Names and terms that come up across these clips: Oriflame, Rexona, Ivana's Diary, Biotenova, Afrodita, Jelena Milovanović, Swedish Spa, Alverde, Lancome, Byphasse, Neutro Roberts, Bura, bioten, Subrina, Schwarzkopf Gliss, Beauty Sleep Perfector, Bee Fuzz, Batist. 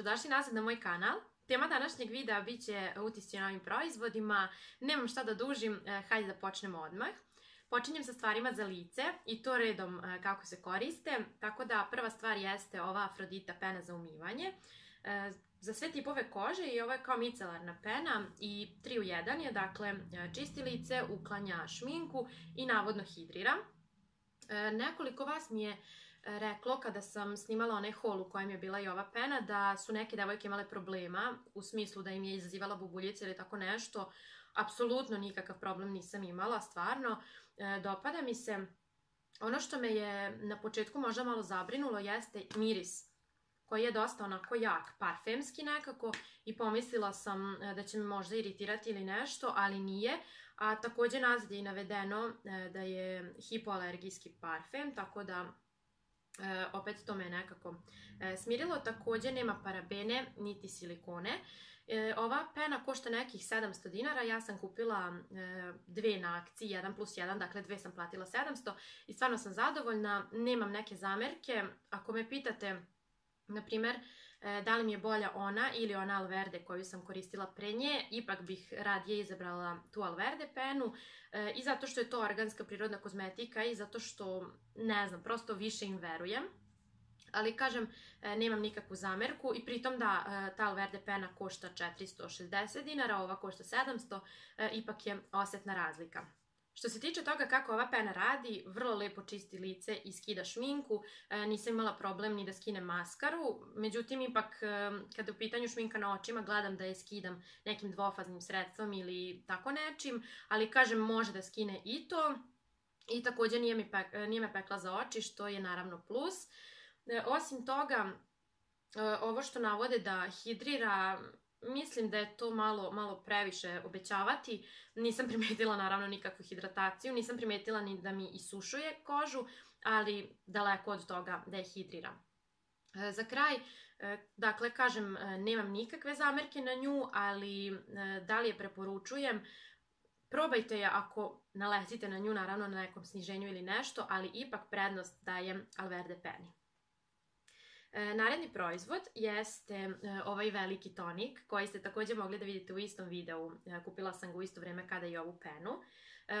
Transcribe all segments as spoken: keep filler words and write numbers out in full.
Dobrodošli nazad na moj kanal. Tema današnjeg videa bit će utisci o novim proizvodima. Nemam šta da dužim, hajde da počnemo odmah. Počinjem sa stvarima za lice i to redom kako se koriste. Tako da prva stvar jeste ova Afrodita pena za umivanje. Za sve tipove kože i ovo je kao micelarna pena i tri u jedan je, dakle čisti lice, uklanja šminku i navodno hidrira. Nekoliko vas mi je reklo kada sam snimala onaj haul u kojem je bila i ova pena da su neke devojke imale problema u smislu da im je izazivala bubuljice ili tako nešto. Apsolutno nikakav problem nisam imala, stvarno. Dopada mi se. Ono što me je na početku možda malo zabrinulo jeste miris koji je dosta onako jak, parfemski nekako i pomislila sam da će me možda iritirati ili nešto, ali nije. A također nazad je i navedeno da je hipoalergijski parfem, tako da opet to me je nekako smirilo. Također nema parabene niti silikone. Ova pena košta nekih sedamsto dinara, ja sam kupila dve na akciji, jedan plus jedan, dakle dve sam platila sedamsto i stvarno sam zadovoljna, nemam neke zamerke. Ako me pitate, na primjer, da li mi je bolja ona ili ona Alverde koju sam koristila pre nje, ipak bih radije izabrala tu Alverde penu i zato što je to organska prirodna kozmetika i zato što, ne znam, prosto više im verujem. Ali kažem, nemam nikakvu zamerku i pritom da ta Alverde pena košta četiristo šezdeset dinara, ova košta sedamsto, ipak je osetna razlika. Što se tiče toga kako ova pena radi, vrlo lepo čisti lice i skida šminku, nisam imala problem ni da skinem maskaru, međutim ipak kada je u pitanju šminka na očima gledam da je skidam nekim dvofaznim sredstvom ili tako nečim, ali kažem može da skine i to i također nije me pekla za oči što je naravno plus. Osim toga, ovo što navode da hidrira, mislim da je to malo, malo previše obećavati. Nisam primetila naravno nikakvu hidrataciju, nisam primetila ni da mi isušuje kožu, ali daleko od toga da je hidrira. E, za kraj, e, dakle kažem, e, nemam nikakve zamerke na nju, ali e, da li je preporučujem? Probajte je ako naletite na nju, naravno na nekom sniženju ili nešto, ali ipak prednost dajem Alverde peni. Naredni proizvod jeste ovaj veliki tonik koji ste također mogli da vidite u istom videu, kupila sam ga u isto vrijeme kada i ovu penu.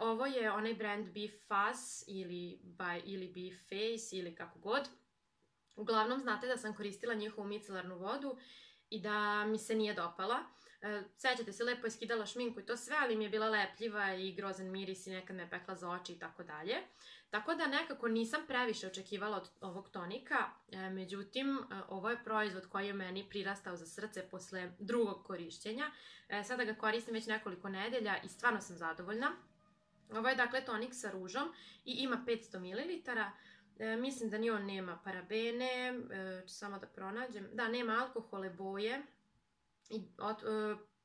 Ovo je onaj brand Bee Fuzz ili Byphasse ili kako god. Uglavnom znate da sam koristila njihovu micelarnu vodu i da mi se nije dopala. Sećate se, lepo je skidala šminku i to sve, ali mi je bila lepljiva i grozan miris i nekad me pekla za oči i tako dalje. Tako da nekako nisam previše očekivala od ovog tonika, međutim ovo je proizvod koji je meni prirastao za srce posle drugog korišćenja. Sada ga koristim već nekoliko nedelja i stvarno sam zadovoljna. Ovo je dakle tonik sa ružom i ima petsto mililitara. Mislim da ni on nema parabene, samo da pronađem, da nema alkohole, boje,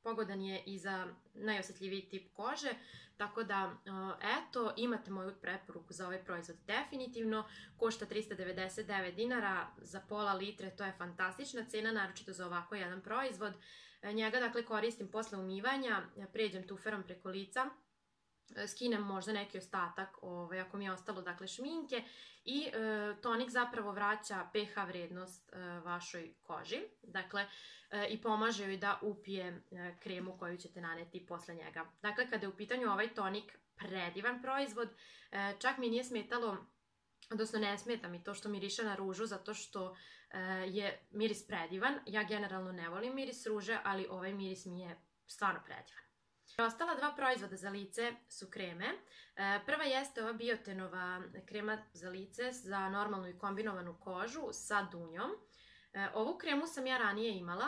pogodan je i za najosjetljiviji tip kože, tako da eto, imate moju preporuku za ovaj proizvod definitivno, košta tristo devedeset devet dinara, za pola litre to je fantastična cena, naročito za ovako jedan proizvod. Njega dakle koristim posle umivanja, pređem tuferom preko lica, skinem možda neki ostatak ako mi je ostalo dakle šminke i tonik zapravo vraća pH vrednost vašoj koži, dakle i pomaže joj da upije kremu koju ćete naneti posle njega. Dakle kada je u pitanju ovaj tonik, predivan proizvod, čak mi nije smetalo, odnosno ne smeta mi to što miriše na ružu zato što je miris predivan. Ja generalno ne volim miris ruže, ali ovaj miris mi je stvarno predivan. Ostala dva proizvoda za lice su kreme. Prva jeste ova Biotenova krema za lice za normalnu i kombinovanu kožu sa dunjom. Ovu kremu sam ja ranije imala,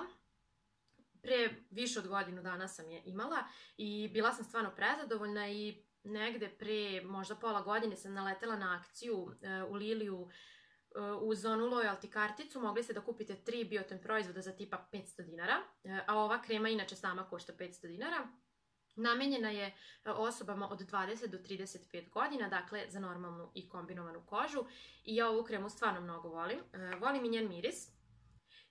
pre više od godinu dana sam je imala i bila sam stvarno prezadovoljna i negde pre možda pola godine sam naletela na akciju u Liliju uz onu loyalty karticu, mogli ste da kupite tri Bioten proizvoda za tipa petsto dinara, a ova krema inače sama košta petsto dinara. Namenjena je osobama od dvadeset do trideset pet godina, dakle za normalnu i kombinovanu kožu i ja ovu kremu stvarno mnogo volim. Volim i njen miris.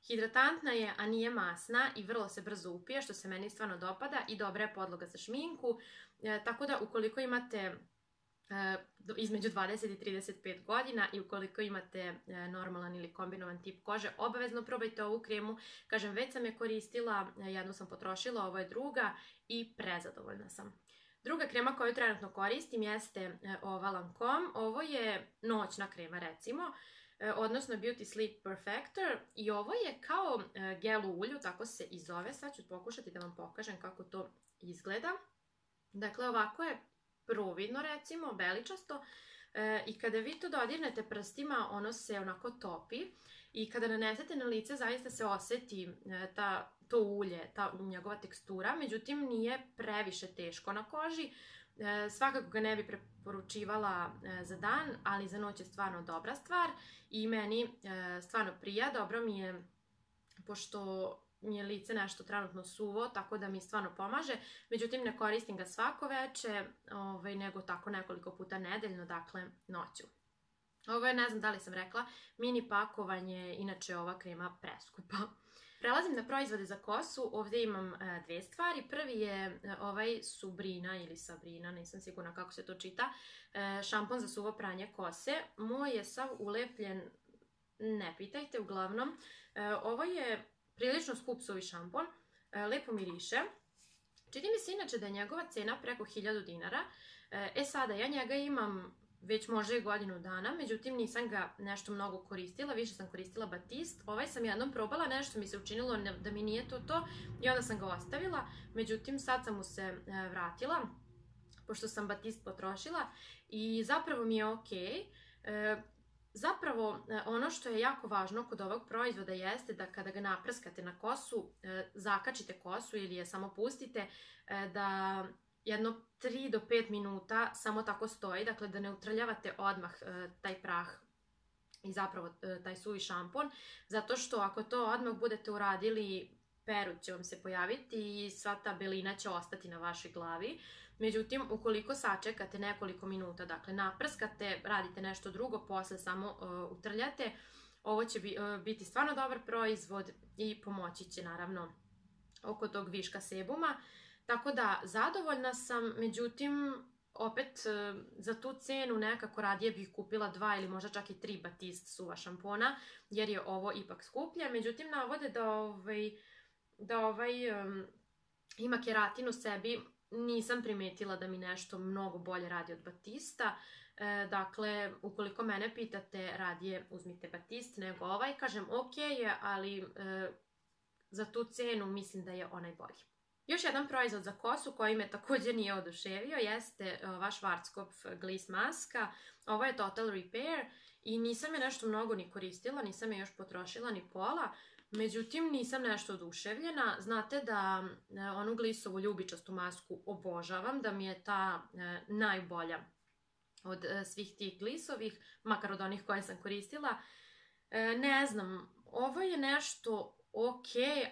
Hidratantna je, a nije masna i vrlo se brzo upije, što se meni stvarno dopada i dobra je podloga za šminku, tako da ukoliko imate između dvadeset i trideset pet godina i ukoliko imate normalan ili kombinovan tip kože, obavezno probajte ovu kremu. Kažem, već sam je koristila, jednu sam potrošila, ovo je druga i prezadovoljna sam. Druga krema koju trenutno koristim jeste ova Lancome. Ovo je noćna krema, recimo, odnosno Beauty Sleep Perfector, i ovo je kao gel u ulju, tako se i zove. Sad ću pokušati da vam pokažem kako to izgleda. Dakle, ovako je providno, recimo, beličasto, i kada vi to dodirnete prstima, ono se onako topi, i kada nanesete na lice zaista se osjeti ta, to ulje, ta njegova tekstura, međutim nije previše teško na koži. Svakako ga ne bi preporučivala za dan, ali za noć je stvarno dobra stvar i meni stvarno prija, dobro mi je, pošto mi je lice nešto trenutno suvo, tako da mi stvarno pomaže. Međutim, ne koristim ga svako veče, ovaj, nego tako nekoliko puta nedeljno, dakle noću. Ovo je, ne znam da li sam rekla, mini pakovanje, inače ova krema preskupa. Prelazim na proizvode za kosu, ovdje imam dve stvari. Prvi je ovaj Subrina ili Sabrina, nisam sigurna kako se to čita, šampon za suvo pranje kose. Moj je sav ulepljen, ne pitajte, uglavnom. Ovo je prilično skup suvi šampon, lepo miriše. Čini mi se inače da je njegova cena preko hiljadu dinara. E sada, ja njega imam već možda i godinu dana, međutim nisam ga nešto mnogo koristila, više sam koristila Batist. Ovaj sam jednom probala, nešto mi se učinilo da mi nije to to i onda sam ga ostavila, međutim sad sam mu se vratila, pošto sam Batist potrošila i zapravo mi je ok. Zapravo ono što je jako važno kod ovog proizvoda jeste da kada ga naprskate na kosu, zakačite kosu ili je samo pustite da jedno tri do pet minuta samo tako stoji, dakle da ne utrljavate odmah e, taj prah i zapravo e, taj suvi šampon, zato što ako to odmah budete uradili, peru će vam se pojaviti i sva ta belina će ostati na vašoj glavi. Međutim, ukoliko sačekate nekoliko minuta, dakle naprskate, radite nešto drugo, posle samo e, utrljate, ovo će bi, e, biti stvarno dobar proizvod i pomoći će naravno oko tog viška sebuma. Tako da, zadovoljna sam, međutim, opet za tu cenu nekako radije bih kupila dva ili možda čak i tri Batist suva šampona, jer je ovo ipak skuplje. Međutim, navode da ovaj, da ovaj um, ima keratin u sebi, nisam primetila da mi nešto mnogo bolje radi od Batista. E, dakle, ukoliko mene pitate, radije uzmite Batist nego ovaj. Kažem, ok je, ali e, za tu cenu mislim da je onaj bolji. Još jedan proizvod za kosu koji me također nije oduševio jeste ova Schwarzkopf Gliss maska. Ovo je Total Repair i nisam je nešto mnogo ni koristila, nisam je još potrošila ni pola. Međutim, nisam nešto oduševljena. Znate da onu Glissovu ljubičastu masku obožavam, da mi je ta najbolja od svih tih Glissovih, makar od onih koje sam koristila. Ne znam, ovo je nešto ok,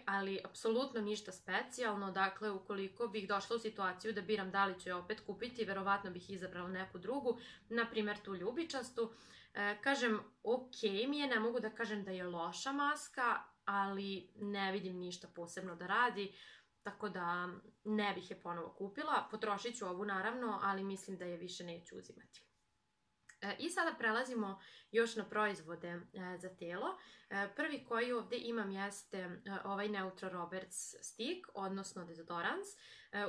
ali apsolutno ništa specijalno. Dakle, ukoliko bih došla u situaciju da biram da li ću je opet kupiti, verovatno bih izabrala neku drugu, na primjer tu ljubičastu. E, kažem, ok mi je, ne mogu da kažem da je loša maska, ali ne vidim ništa posebno da radi, tako da ne bih je ponovo kupila. Potrošit ću ovu naravno, ali mislim da je više neću uzimati. I sada prelazimo još na proizvode za telo. Prvi koji ovdje imam jeste ovaj Neutro Roberts stick, odnosno dezodorans.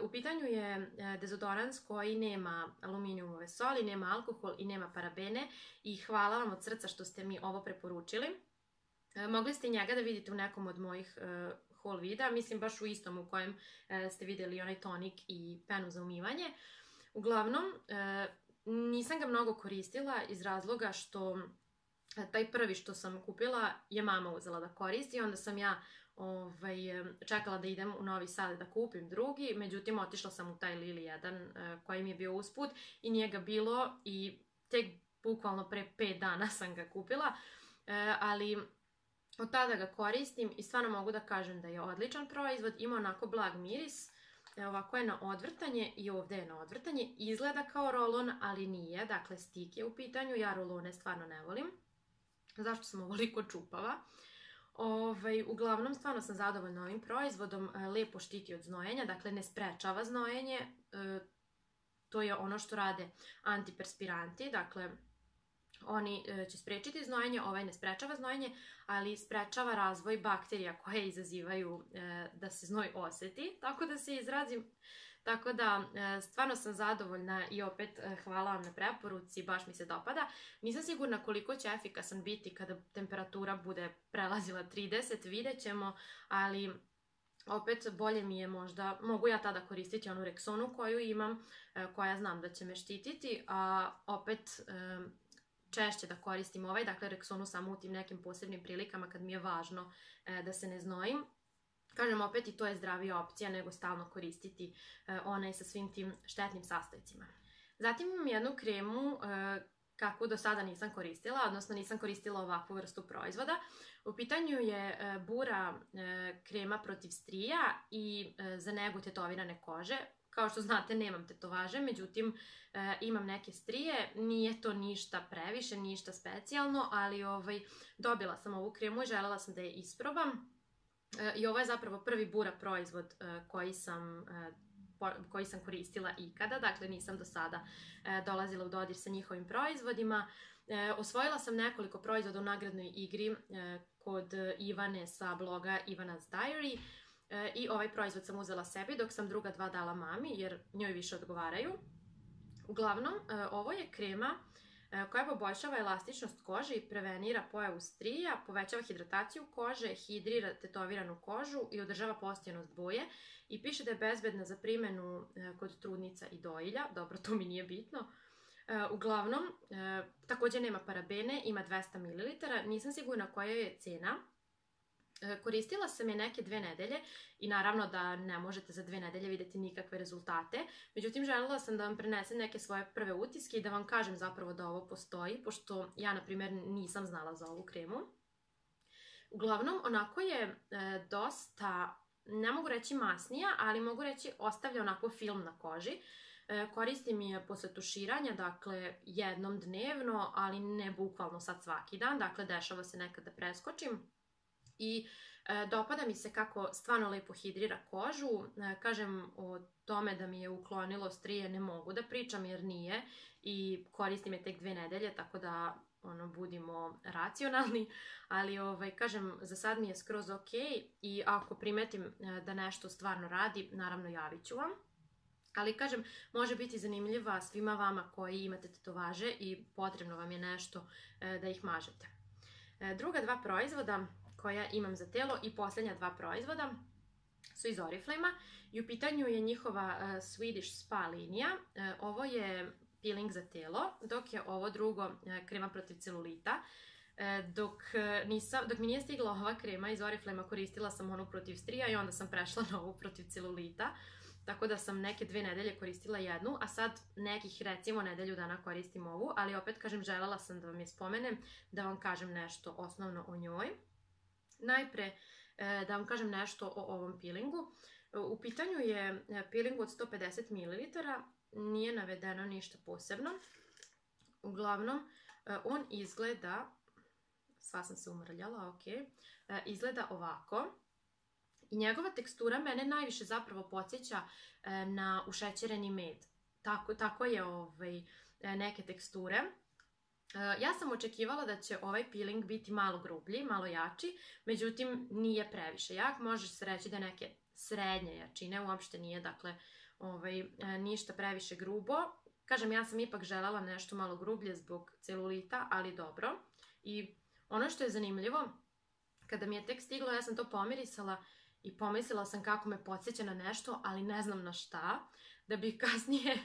U pitanju je dezodorans koji nema aluminijumove soli, nema alkohol i nema parabene i hvala vam od srca što ste mi ovo preporučili. Mogli ste njega da vidite u nekom od mojih haul videa, mislim baš u istom u kojem ste vidjeli onaj tonik i penu za umivanje. Uglavnom, nisam ga mnogo koristila iz razloga što taj prvi što sam kupila je mama uzela da koristi, onda sam ja ovaj, čekala da idem u Novi Sad da kupim drugi, međutim otišla sam u taj Lili jedan koji mi je bio usput i nije ga bilo i tek bukvalno pre pet dana sam ga kupila, ali od tada ga koristim i stvarno mogu da kažem da je odličan proizvod, ima onako blag miris. Ovako je na odvrtanje i ovdje je na odvrtanje. Izgleda kao rolon, ali nije. Dakle, stik je u pitanju. Ja rolone stvarno ne volim. Zašto sam ovoliko čupava? Ovaj, uglavnom, stvarno sam zadovoljna ovim proizvodom. Lepo štiti od znojenja. Dakle, ne sprečava znojenje. E, To je ono što rade antiperspiranti, dakle oni će sprečiti znojenje, ovaj ne sprečava znojenje, ali sprečava razvoj bakterija koje izazivaju da se znoj oseti, tako da se izrazim. Tako da stvarno sam zadovoljna i opet hvala vam na preporuci, baš mi se dopada. Nisam sigurna koliko će efikasan biti kada temperatura bude prelazila trideset, vidjet ćemo, ali opet bolje mi je možda, mogu ja tada koristiti onu Rexonu koju imam, koja znam da će me štititi, a opet češće da koristim ovaj, dakle Rexonu samo u tim nekim posebnim prilikama kad mi je važno da se ne znojim. Kažem opet, i to je zdravija opcija nego stalno koristiti onaj sa svim tim štetnim sastojcima. Zatim imam jednu kremu kako do sada nisam koristila, odnosno nisam koristila ovakvu vrstu proizvoda. U pitanju je Bura krema protiv strija i za negu tetovirane kože. Kao što znate, nemam tetovaže, međutim imam neke strije, nije to ništa previše, ništa specijalno, ali dobila sam ovu kremu i željela sam da je isprobam. I ovo je zapravo prvi Bura proizvod koji sam, koji sam koristila ikada, dakle nisam do sada dolazila u dodir sa njihovim proizvodima. Osvojila sam nekoliko proizvoda u nagradnoj igri kod Ivane sa bloga Ivana's Diary i ovaj proizvod sam uzela sebi dok sam druga dva dala mami jer njoj više odgovaraju. Uglavnom, ovo je krema koja poboljšava elastičnost kože i prevenira pojavu strija, povećava hidrataciju kože, hidrira tetoviranu kožu i održava postojanost boje, i piše da je bezbedna za primjenu kod trudnica i dojilja. Dobro, to mi nije bitno. Uglavnom, također nema parabene, ima dvesta mililitara, nisam sigurna koja je cena. Koristila sam je neke dve nedelje i naravno da ne možete za dve nedelje vidjeti nikakve rezultate, međutim željela sam da vam prenesem neke svoje prve utiske i da vam kažem zapravo da ovo postoji, pošto ja na primjer nisam znala za ovu kremu. Uglavnom, onako je e, dosta, ne mogu reći masnija, ali mogu reći ostavlja onako film na koži. E, koristim je posle tuširanja, dakle jednom dnevno, ali ne bukvalno sad svaki dan, dakle dešava se nekad da preskočim. I dopada mi se kako stvarno lepo hidrira kožu. Kažem, o tome da mi je uklonilo strije ne mogu da pričam jer nije, i koristim je tek dve nedelje, tako da ono, budimo racionalni, ali ovaj, kažem, za sad mi je skroz ok, i ako primetim da nešto stvarno radi, naravno javit ću vam. Ali kažem, može biti zanimljiva svima vama koji imate tetovaže i potrebno vam je nešto da ih mažete. Druga dva proizvoda koja imam za telo i posljednja dva proizvoda su iz Oriflame-a i u pitanju je njihova Swedish Spa linija. Ovo je peeling za telo, dok je ovo drugo krema protiv celulita. Dok, nisam, dok mi nije stigla ova krema iz Oriflame-a, koristila sam onu protiv strija i onda sam prešla na ovu protiv celulita. Tako da sam neke dve nedelje koristila jednu, a sad nekih recimo nedelju dana koristim ovu, ali opet kažem, željela sam da vam je spomenem, da vam kažem nešto osnovno o njoj. Najpre da vam kažem nešto o ovom peelingu. U pitanju je peeling od sto pedeset mililitara, nije navedeno ništa posebno. Uglavnom, on izgleda, sva sam se umrljala, ok, izgleda ovako. I njegova tekstura mene najviše zapravo podsjeća na ušećereni med. Tako, tako je ovaj, neke teksture. Ja sam očekivala da će ovaj peeling biti malo grublji, malo jači, međutim nije previše jak, može se reći da neke srednje jačine, uopšte nije, dakle, ovaj, ništa previše grubo. Kažem, ja sam ipak željela nešto malo grublje zbog celulita, ali dobro. I ono što je zanimljivo, kada mi je tek stiglo, ja sam to pomirisala i pomislila sam kako me podsjeća na nešto, ali ne znam na šta, da bih kasnije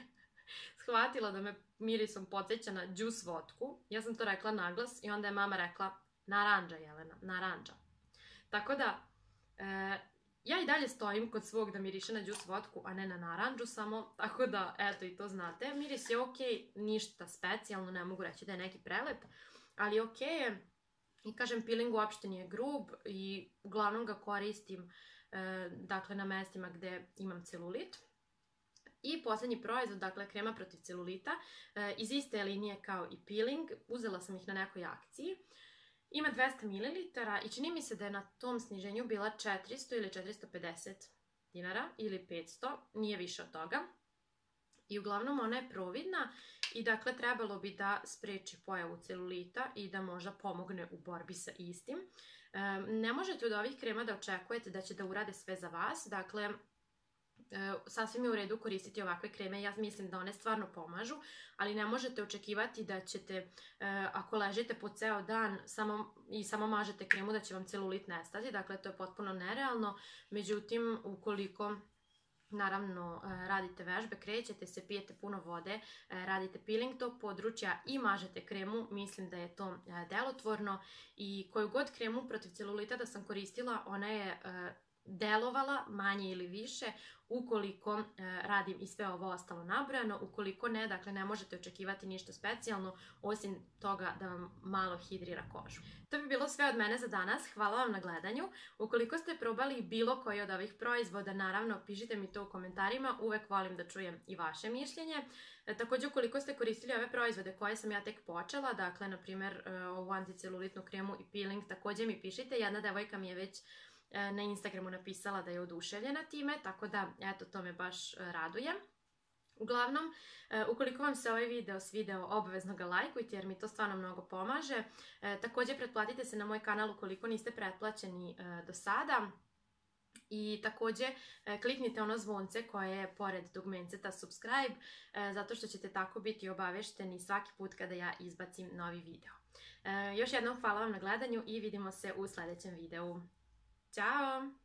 shvatila da me mirisom podsjeća na džus vodku. Ja sam to rekla naglas i onda je mama rekla naranđa, Jelena, naranđa. Tako da, e, ja i dalje stojim kod svog da miriše na džus vodku, a ne na naranđu samo. Tako da, eto, i to znate. Miris je ok, ništa specijalno, ne mogu reći da je neki prelep, ali ok je. I kažem, peeling uopšte nije grub i uglavnom ga koristim e, dakle, na mestima gde imam celulit. I posljednji proizvod, dakle krema protiv celulita, iz iste linije kao i peeling, uzela sam ih na nekoj akciji. Ima dvesta mililitara i čini mi se da je na tom sniženju bila četiristo ili četiristo pedeset dinara ili petsto, nije više od toga. i uglavnom ona je providna i dakle trebalo bi da spreči pojavu celulita i da možda pomogne u borbi sa istim. Ne možete od ovih krema da očekujete da će da urade sve za vas, dakle sasvim je u redu koristiti ovakve kreme, ja mislim da one stvarno pomažu, ali ne možete očekivati da ćete, ako ležite po ceo dan i samo mažete kremu, da će vam celulit nestati, dakle to je potpuno nerealno. Međutim, ukoliko naravno radite vežbe, krećete se, pijete puno vode, radite peeling tog područja i mažete kremu, mislim da je to delotvorno. I koju god kremu protiv celulita da sam koristila, ona je delovala manje ili više ukoliko radim i sve ovo ostalo nabrojano, ukoliko ne, dakle ne možete očekivati ništa specijalno osim toga da vam malo hidrira kožu. To bi bilo sve od mene za danas, hvala vam na gledanju. Ukoliko ste probali bilo koji od ovih proizvoda, naravno pišite mi to u komentarima, uvek volim da čujem i vaše mišljenje. Također, ukoliko ste koristili ove proizvode koje sam ja tek počela, dakle na primjer ovu anticelulitnu kremu i peeling, također mi pišite, jedna devojka mi je već na Instagramu napisala da je oduševljena time, tako da, eto, to me baš raduje. Uglavnom, ukoliko vam se ovaj video svideo, obavezno ga lajkujte jer mi to stvarno mnogo pomaže. Također, pretplatite se na moj kanal ukoliko niste pretplaćeni do sada. I također kliknite ono zvonce koje je pored dugmenceta subscribe, zato što ćete tako biti obavešteni svaki put kada ja izbacim novi video. Još jednom hvala vam na gledanju i vidimo se u sljedećem videu. Ćao!